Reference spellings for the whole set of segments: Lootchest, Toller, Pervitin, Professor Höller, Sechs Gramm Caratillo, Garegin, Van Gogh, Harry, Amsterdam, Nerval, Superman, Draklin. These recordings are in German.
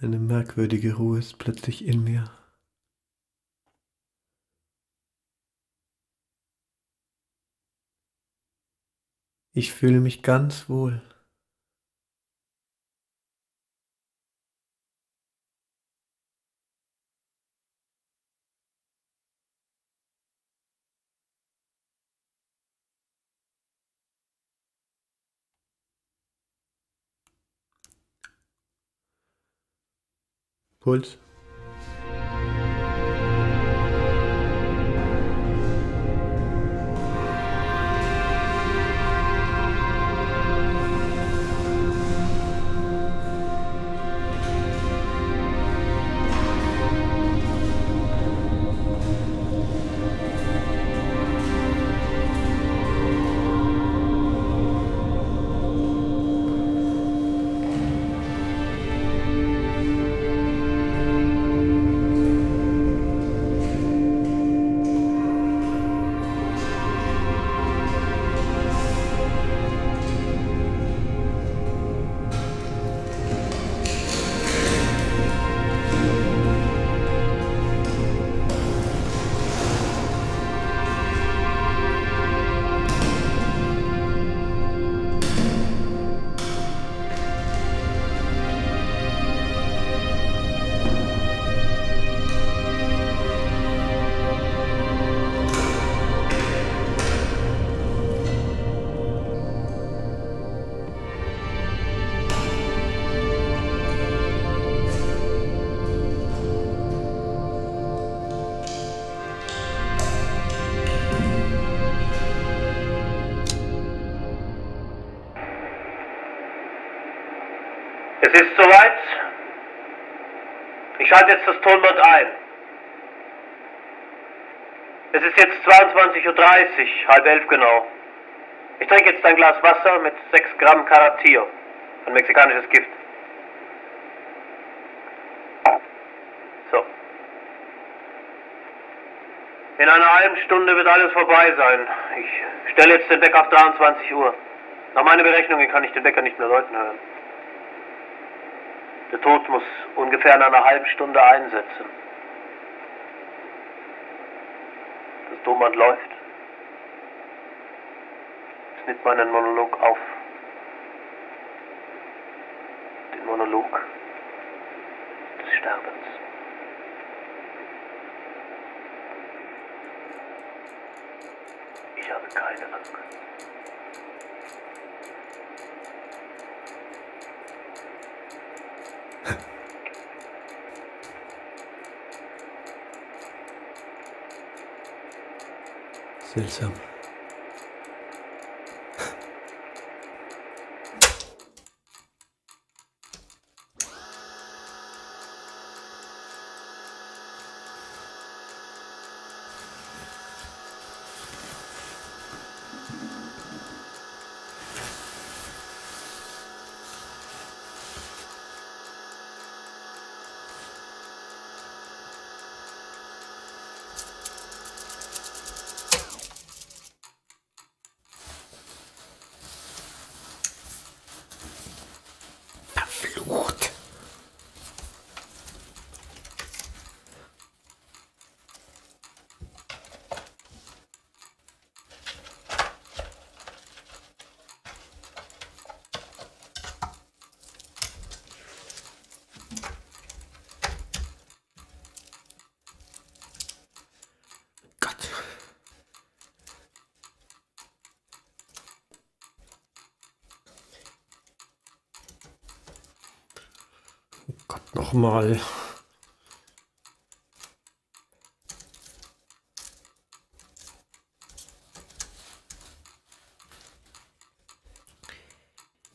Eine merkwürdige Ruhe ist plötzlich in mir. Ich fühle mich ganz wohl. Puls. Es ist soweit. Ich schalte jetzt das Tonband ein. Es ist jetzt 22:30 Uhr, halb elf genau. Ich trinke jetzt ein Glas Wasser mit 6 Gramm Caratillo, ein mexikanisches Gift. So. In einer halben Stunde wird alles vorbei sein. Ich stelle jetzt den Wecker auf 23 Uhr. Nach meinen Berechnungen kann ich den Wecker nicht mehr läuten hören. Der Tod muss ungefähr in einer halben Stunde einsetzen. Das Tonband läuft. Es nimmt meinen Monolog auf. Den Monolog des Sterbens. Ich habe keine Angst. Seltsam. Nochmal.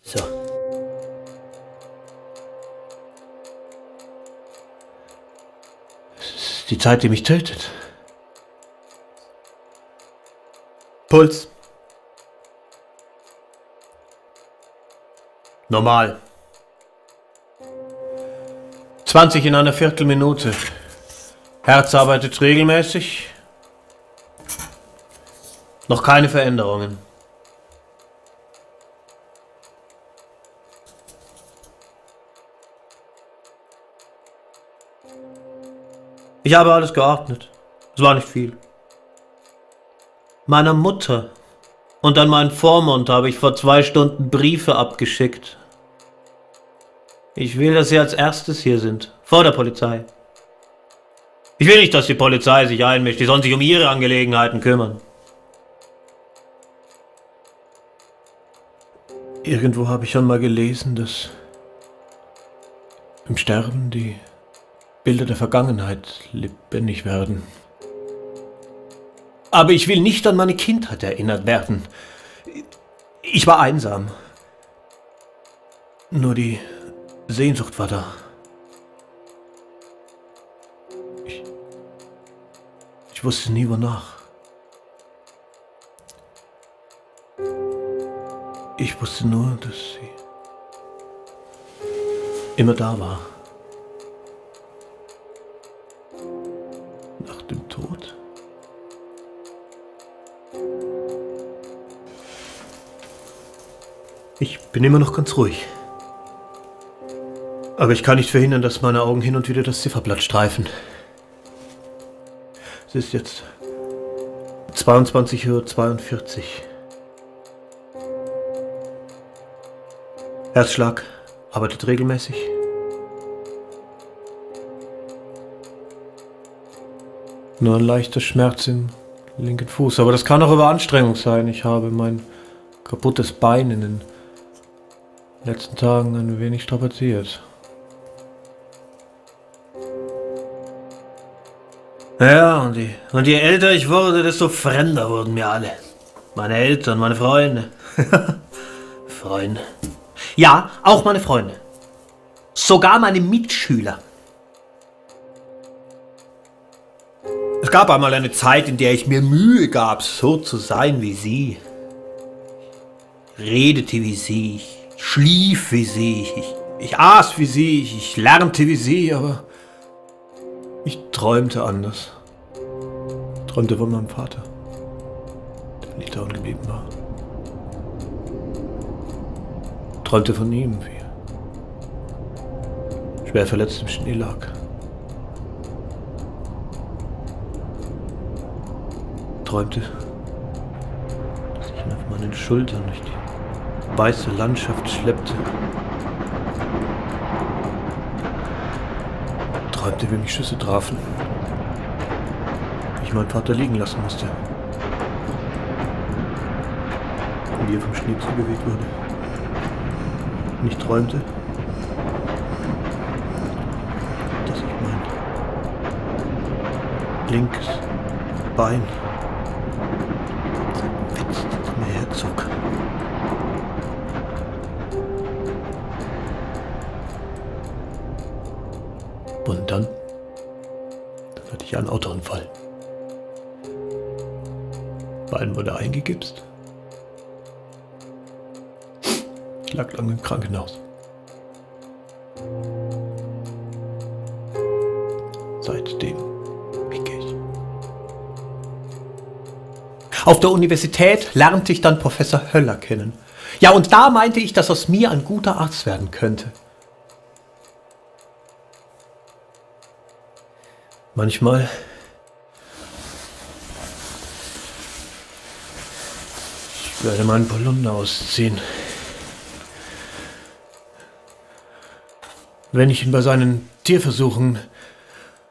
So. Es ist die Zeit, die mich tötet. Puls. Normal. 20 in einer Viertelminute. Herz arbeitet regelmäßig. Noch keine Veränderungen. Ich habe alles geordnet. Es war nicht viel. Meiner Mutter und an meinen Vormund habe ich vor 2 Stunden Briefe abgeschickt. Ich will, dass Sie als erstes hier sind, vor der Polizei. Ich will nicht, dass die Polizei sich einmischt. Die sollen sich um ihre Angelegenheiten kümmern. Irgendwo habe ich schon mal gelesen, dass im Sterben die Bilder der Vergangenheit lebendig werden. Aber ich will nicht an meine Kindheit erinnert werden. Ich war einsam. Nur die Sehnsucht war da. Ich wusste nie, wonach. Ich wusste nur, dass sie immer da war. Nach dem Tod. Ich bin immer noch ganz ruhig. Aber ich kann nicht verhindern, dass meine Augen hin und wieder das Zifferblatt streifen. Es ist jetzt 22:42 Uhr. Herzschlag arbeitet regelmäßig. Nur ein leichter Schmerz im linken Fuß. Aber das kann auch Überanstrengung sein. Ich habe mein kaputtes Bein in den letzten Tagen ein wenig strapaziert. Ja, und je älter ich wurde, desto fremder wurden mir alle. Meine Eltern, meine Freunde. Freunde. Ja, auch meine Freunde. Sogar meine Mitschüler. Es gab einmal eine Zeit, in der ich mir Mühe gab, so zu sein wie sie. Ich redete wie sie, ich schlief wie sie, ich aß wie sie, ich lernte wie sie, aber ich träumte anders. Träumte von meinem Vater, der nicht da geblieben war. Träumte von ihm, wie er schwer verletzt im Schnee lag. Träumte, dass ich ihn auf meinen Schultern durch die weiße Landschaft schleppte. Träumte, wie mich Schüsse trafen. Wie ich meinen Vater liegen lassen musste. Wie er vom Schnee zugewegt wurde. Und ich träumte, dass ich mein linkes Bein zerfetzt mir herzog. Und dann hatte ich einen Autounfall. Bein wurde eingegipst. Ich lag lange im Krankenhaus. Seitdem ging ich. Auf der Universität lernte ich dann Professor Höller kennen. Ja, und da meinte ich, dass aus mir ein guter Arzt werden könnte. Manchmal ich werde meinen Ballon ausziehen. Wenn ich ihn bei seinen Tierversuchen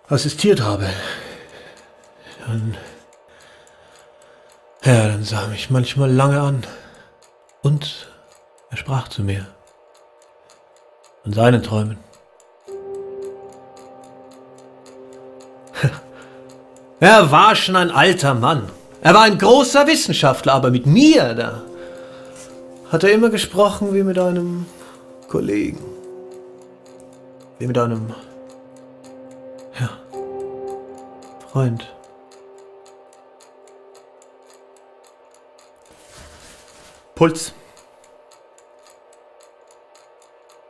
assistiert habe, dann sah er mich manchmal lange an. Und er sprach zu mir von seinen Träumen. Er war schon ein alter Mann. Er war ein großer Wissenschaftler, aber mit mir, da hat er immer gesprochen wie mit einem Kollegen. Wie mit einem, ja, Freund. Puls.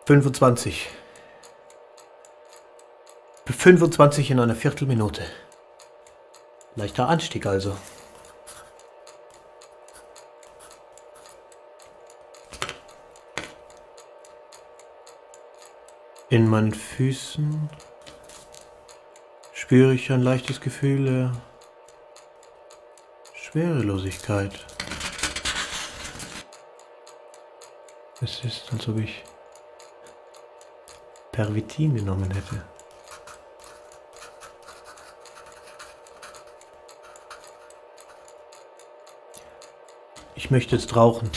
25. 25 in einer Viertelminute. Leichter Anstieg also. In meinen Füßen spüre ich ein leichtes Gefühl der Schwerelosigkeit. Es ist, als ob ich Pervitin genommen hätte. Ich möchte jetzt rauchen.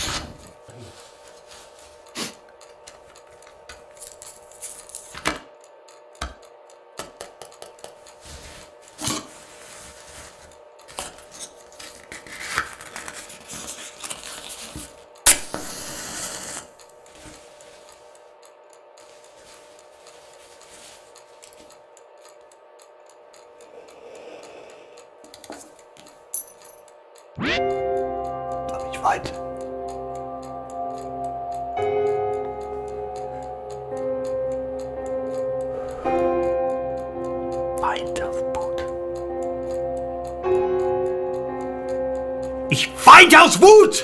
Ich weinte aus Wut!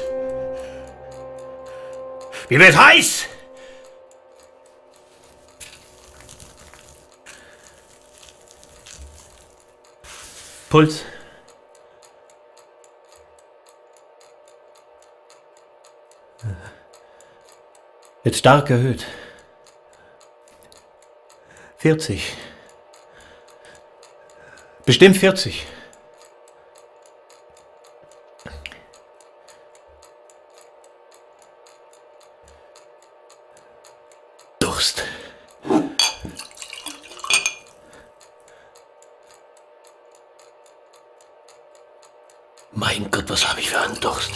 Mir wird heiß! Puls. Wird stark erhöht. 40. Bestimmt 40. Durst. Mein Gott, was habe ich für einen Durst?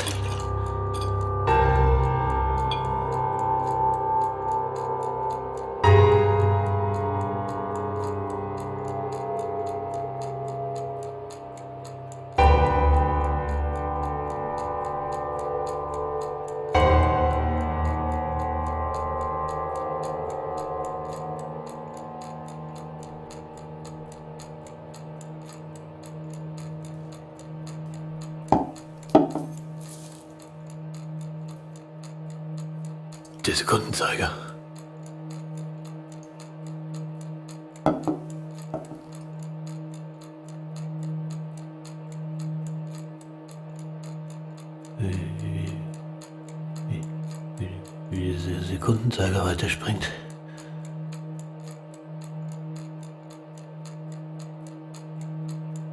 Der Sekundenzeiger. Wie dieser Sekundenzeiger weiterspringt.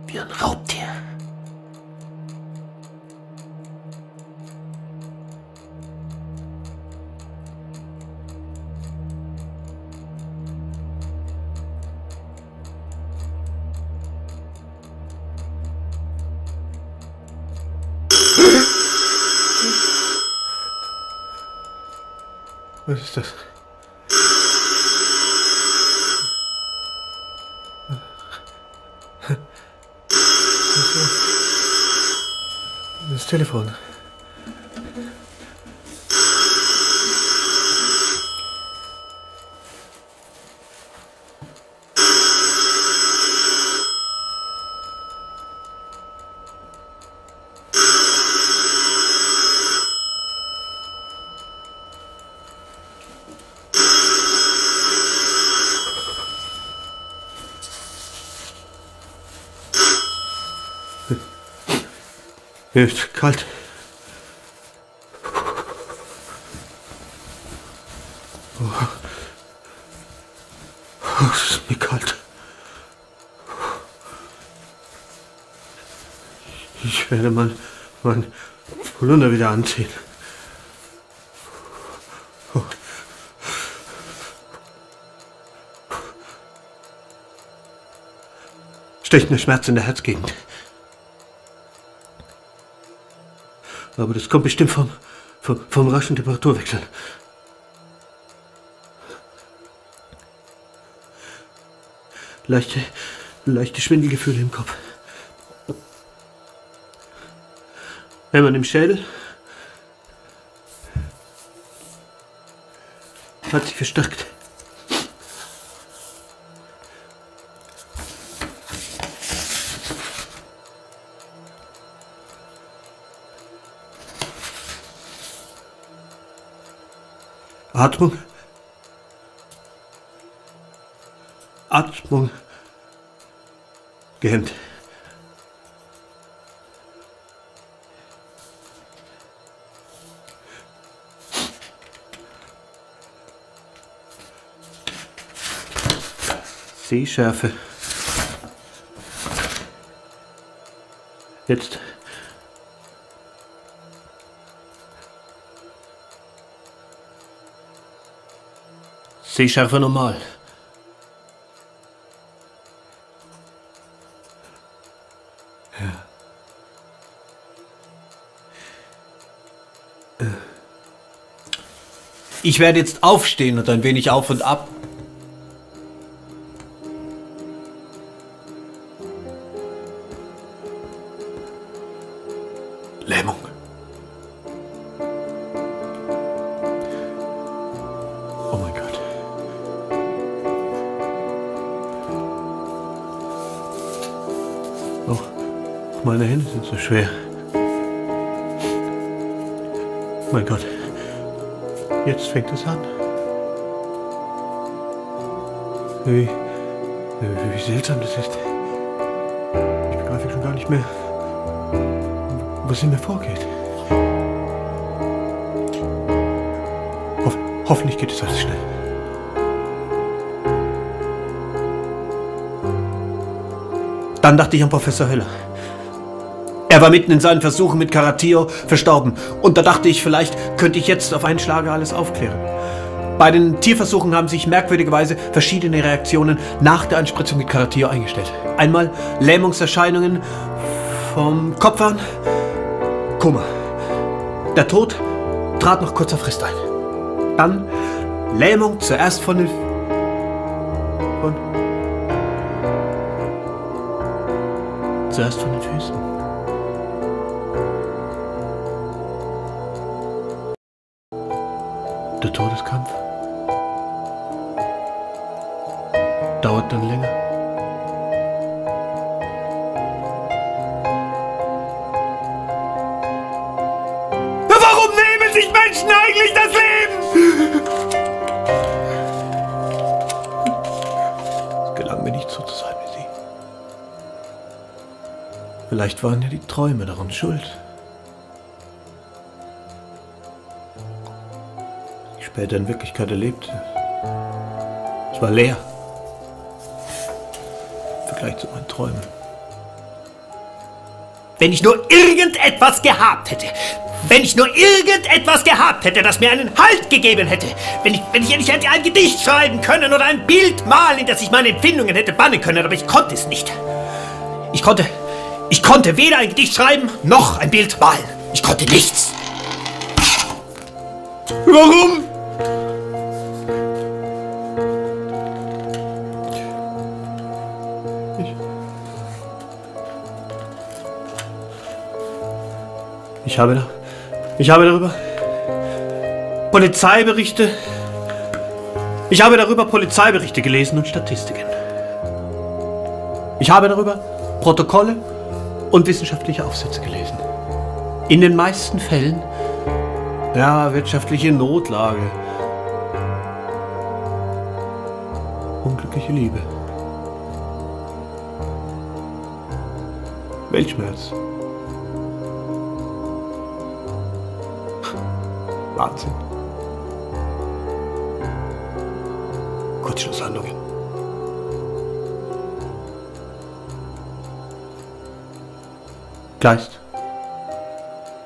Wie ein Raubtier. Was ist das? Das Telefon. Mir ist kalt. Oh, es ist mir kalt. Ich werde mal mein Polunder wieder anziehen. Stechender Schmerz in der Herzgegend. Aber das kommt bestimmt vom raschen Temperaturwechsel. Leichte Schwindelgefühle im Kopf. Wenn man im Schädel hat sich verstärkt. Atmung gehemmt. Sehschärfe. Jetzt. Sehschärfe normal. Ja. Ich werde jetzt aufstehen und ein wenig auf und ab. Meine Hände sind so schwer. Mein Gott, jetzt fängt es an. Wie seltsam das ist. Ich begreife schon gar nicht mehr, was in mir vorgeht. Hoffentlich geht es alles schnell. Dann dachte ich an Professor Höller. Er war mitten in seinen Versuchen mit Caratillo verstorben. Und da dachte ich, vielleicht könnte ich jetzt auf einen Schlag alles aufklären. Bei den Tierversuchen haben sich merkwürdigerweise verschiedene Reaktionen nach der Einspritzung mit Caratillo eingestellt. Einmal Lähmungserscheinungen vom Kopf an, Koma. Der Tod trat nach kurzer Frist ein. Dann Lähmung zuerst von den... Füßen. Der Todeskampf dauert dann länger. Warum nehmen sich Menschen eigentlich das Leben? Es gelang mir nicht, so zu sein wie sie. Vielleicht waren ja die Träume daran schuld. Später in Wirklichkeit erlebte. Es war leer. Im Vergleich zu meinen Träumen. Wenn ich nur irgendetwas gehabt hätte. Wenn ich nur irgendetwas gehabt hätte, das mir einen Halt gegeben hätte. Wenn ich endlich hätte ein Gedicht schreiben können oder ein Bild malen, in das ich meine Empfindungen hätte bannen können. Aber ich konnte es nicht. Ich konnte weder ein Gedicht schreiben, noch ein Bild malen. Ich konnte nichts. Warum? Ich habe darüber Polizeiberichte. Ich habe darüber Polizeiberichte gelesen und Statistiken. Ich habe darüber Protokolle und wissenschaftliche Aufsätze gelesen. In den meisten Fällen, ja, wirtschaftliche Notlage. Unglückliche Liebe. Weltschmerz. Wahnsinn. Kurzschlusshandlungen. Geist.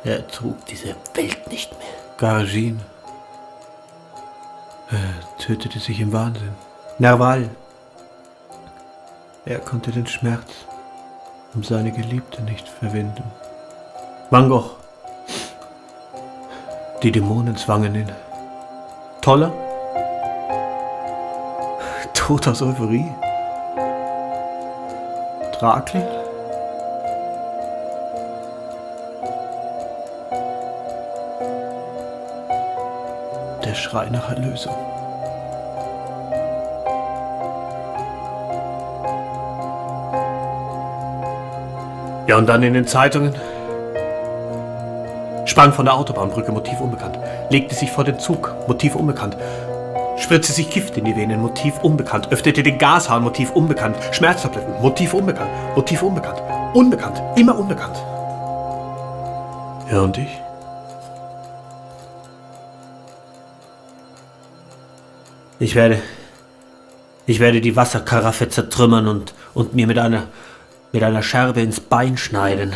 Er ertrug diese Welt nicht mehr. Garegin. Er tötete sich im Wahnsinn. Nerval. Er konnte den Schmerz um seine Geliebte nicht verwinden. Van Gogh. Die Dämonen zwangen ihn. Toller? Tod aus Euphorie? Draklin? Der Schrei nach Erlösung. Ja, und dann in den Zeitungen. Sprang von der Autobahnbrücke, Motiv unbekannt. Legte sich vor den Zug, Motiv unbekannt. Spritze sich Gift in die Venen, Motiv unbekannt. Öffnete den Gashahn, Motiv unbekannt. Schmerztabletten, Motiv unbekannt. Motiv unbekannt. Unbekannt, immer unbekannt. Ja, und ich? Ich werde die Wasserkaraffe zertrümmern und mir mit einer Scherbe ins Bein schneiden.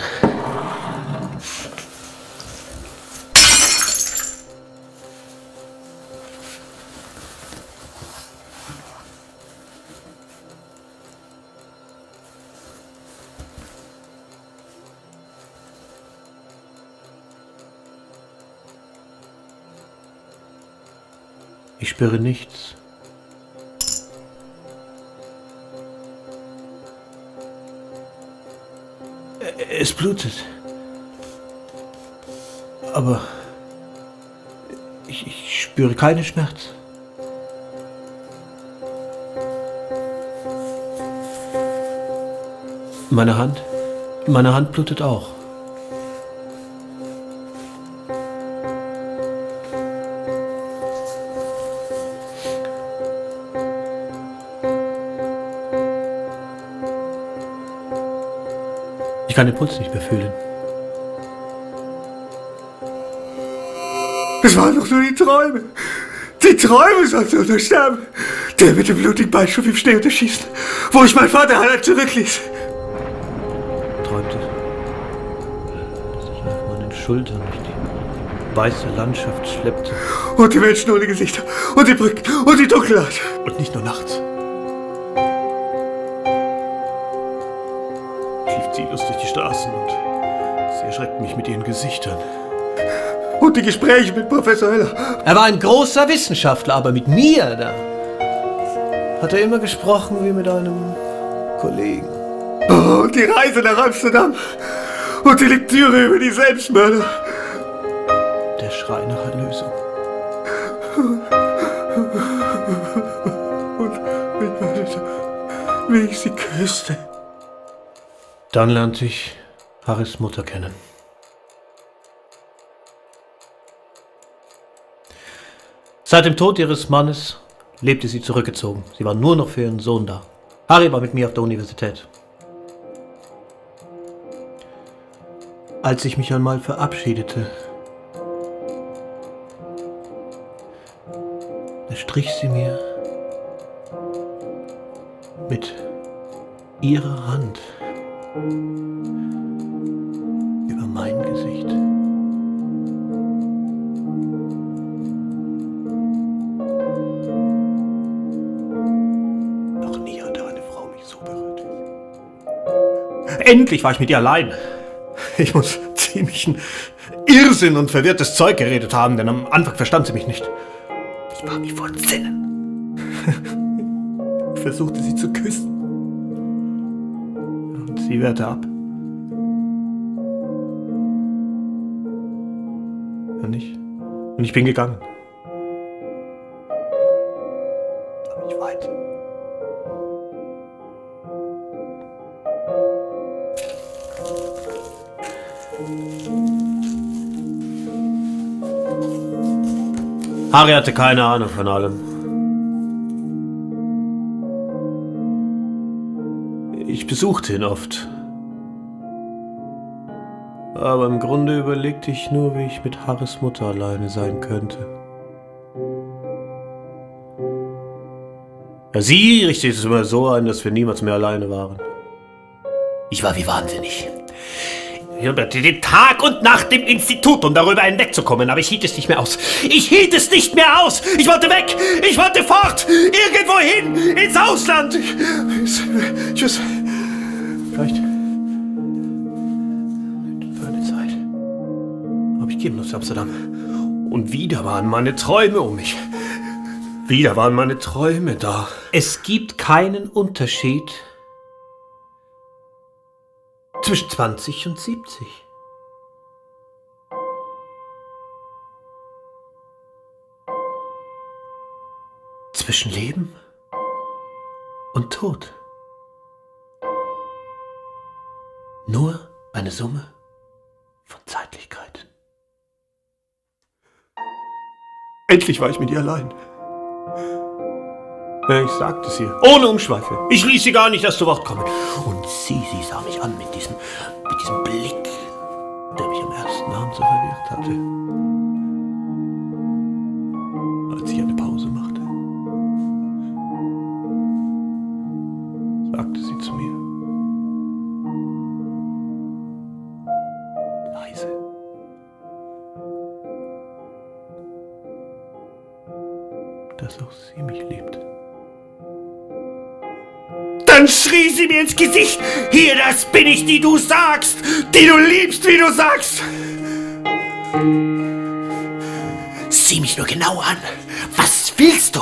Ich spüre nichts. Es blutet. Aber ich spüre keinen Schmerz. Meine Hand blutet auch. Ich kann den Puls nicht mehr fühlen. Es waren doch nur die Träume. Die Träume sollten untersterben. Der mit dem blutigen Bein schuf im Schnee und erschießt, wo ich meinen Vater heilig zurückließ. Träumte, dass ich auf meinen Schultern durch die weiße Landschaft schleppte. Und die Menschen ohne Gesichter. Und die Brücken. Und die Dunkelheit. Und nicht nur nachts. Durch die Straßen und sie erschreckten mich mit ihren Gesichtern. Und die Gespräche mit Professor Höller. Er war ein großer Wissenschaftler, aber mit mir da hat er immer gesprochen wie mit einem Kollegen. Oh, und die Reise nach Amsterdam und die Lektüre über die Selbstmörder. Der Schrei nach Erlösung. Und wie ich sie küsste. Dann lernte ich Harrys Mutter kennen. Seit dem Tod ihres Mannes lebte sie zurückgezogen. Sie war nur noch für ihren Sohn da. Harry war mit mir auf der Universität. Als ich mich einmal verabschiedete, da strich sie mir mit ihrer Hand über mein Gesicht. Noch nie hatte eine Frau mich so berührt wie sie. Endlich war ich mit ihr allein. Ich muss ziemlichen Irrsinn und verwirrtes Zeug geredet haben, denn am Anfang verstand sie mich nicht. Ich war wie vor Sinnen. Ich versuchte sie zu küssen. Die Werte ab. Und ich bin gegangen. Aber nicht weit. Harry hatte keine Ahnung von allem. Ich besuchte ihn oft. Aber im Grunde überlegte ich nur, wie ich mit Harrys Mutter alleine sein könnte. Sie richtete es immer so ein, dass wir niemals mehr alleine waren. Ich war wie wahnsinnig. Ich arbeitete den Tag und Nacht im Institut, um darüber hinwegzukommen, aber ich hielt es nicht mehr aus. Ich hielt es nicht mehr aus! Ich wollte weg! Ich wollte fort! Irgendwo hin! Ins Ausland! Tschüss. Vielleicht. Für eine Zeit. Aber ich gehe nur zu Amsterdam. Und wieder waren meine Träume um mich. Wieder waren meine Träume da. Es gibt keinen Unterschied zwischen 20 und 70. Zwischen Leben und Tod. Nur eine Summe von Zeitlichkeiten. Endlich war ich mit ihr allein. Ich sagte es ihr. Ohne Umschweife. Ich ließ sie gar nicht erst zu Wort kommen. Und sie sah mich an mit diesem Blick, der mich am ersten Abend so verwirrt hatte. Als ich eine Pause machte, sagte sie zu mir. Dass auch sie mich liebte. Dann schrie sie mir ins Gesicht, hier, das bin ich, die du sagst, die du liebst, wie du sagst. Sieh mich nur genau an. Was willst du?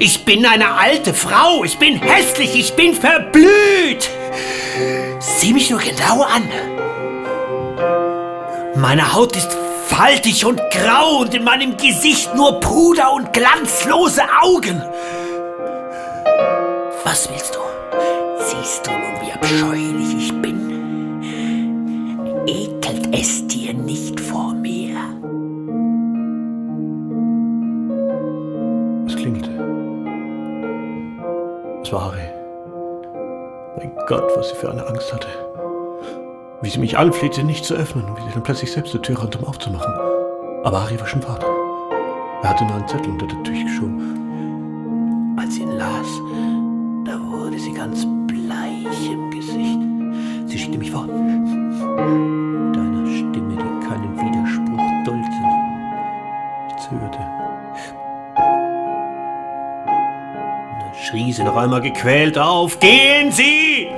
Ich bin eine alte Frau, ich bin hässlich, ich bin verblüht. Sieh mich nur genau an. Meine Haut ist faltig und grau und in meinem Gesicht nur Puder und glanzlose Augen. Was willst du? Siehst du nun, wie abscheulich ich bin? Ekelt es dir nicht vor mir? Es klingelte. Es war Harry. Mein Gott, was sie für eine Angst hatte. Wie sie mich anflehte, nicht zu öffnen und wie sie dann plötzlich selbst zur Tür rannte, um aufzumachen. Aber Harry war schon fort. Er hatte nur einen Zettel unter der Tür geschoben. Als sie ihn las, da wurde sie ganz bleich im Gesicht. Sie schickte mich fort. Mit einer Stimme, die keinen Widerspruch duldete. Ich zögerte. Und dann schrie sie noch einmal gequält auf: Gehen Sie!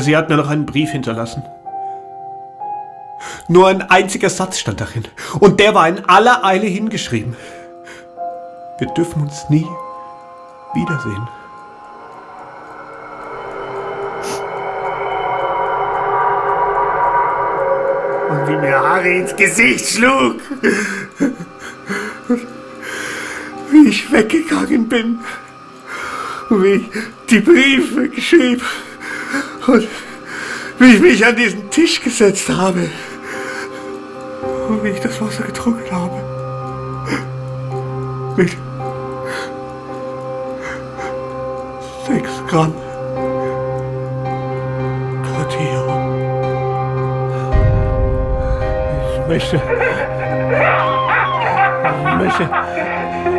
Sie hat mir noch einen Brief hinterlassen. Nur ein einziger Satz stand darin. Und der war in aller Eile hingeschrieben. Wir dürfen uns nie wiedersehen. Und wie mir Harry ins Gesicht schlug. Wie ich weggegangen bin. Und wie ich die Briefe geschrieben habe. Und wie ich mich an diesen Tisch gesetzt habe. Und wie ich das Wasser getrunken habe. Mit 6 Gramm Caratillo.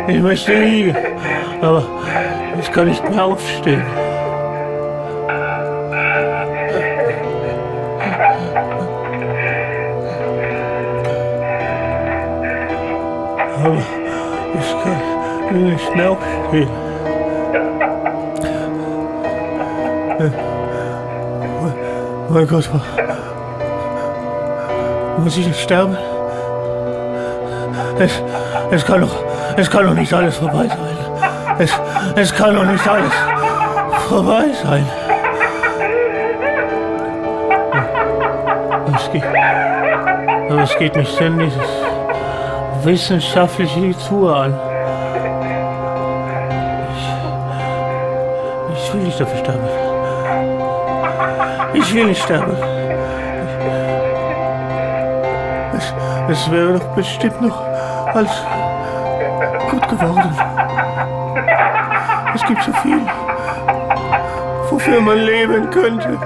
Ich möchte liegen. Aber ich kann nicht mehr aufstehen. Aber ich kann nicht mehr aufstehen. Mein Gott, muss ich jetzt sterben? Es kann doch nicht alles vorbei sein. Es kann doch nicht alles vorbei sein. Aber es geht mich ständig wissenschaftliche Literatur an. Ich will nicht dafür sterben. Ich will nicht sterben. Es wäre doch bestimmt noch alles gut geworden. Es gibt so viel, wofür man leben könnte.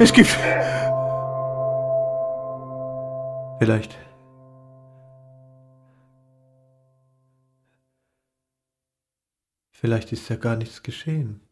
Es gibt... Vielleicht. Vielleicht ist ja gar nichts geschehen.